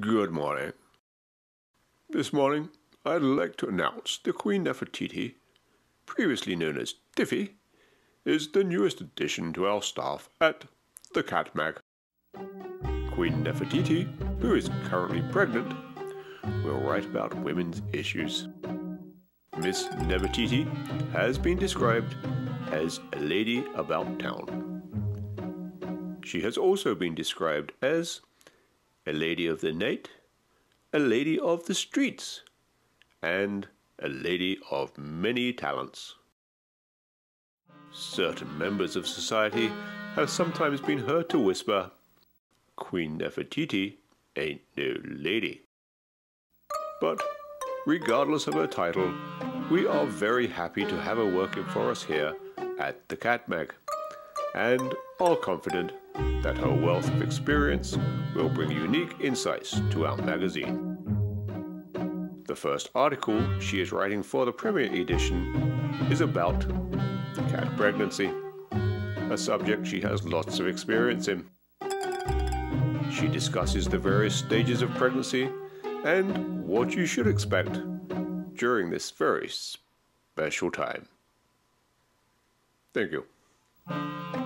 Good morning. This morning, I'd like to announce that Queen Nefertiti, previously known as Tiffy, is the newest addition to our staff at TheCatMag. Queen Nefertiti, who is currently pregnant, will write about women's issues. Miss Nefertiti has been described as a lady about town. She has also been described as a lady of the night, a lady of the streets, and a lady of many talents. Certain members of society have sometimes been heard to whisper, "Queen Nefertiti ain't no lady." But, regardless of her title, we are very happy to have her working for us here at the TheCatMag, and are confident that her wealth of experience will bring unique insights to our magazine. The first article she is writing for the premiere edition is about cat pregnancy, a subject she has lots of experience in. She discusses the various stages of pregnancy and what you should expect during this very special time. Thank you.